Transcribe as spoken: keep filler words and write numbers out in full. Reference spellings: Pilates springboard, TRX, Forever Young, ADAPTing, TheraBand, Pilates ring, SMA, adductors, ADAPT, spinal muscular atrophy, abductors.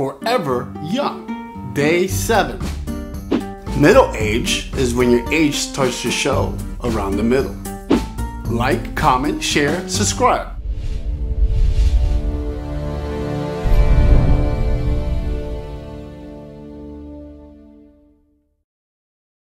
Forever Young, day seven. Middle age is when your age starts to show around the middle. Like, comment, share, subscribe.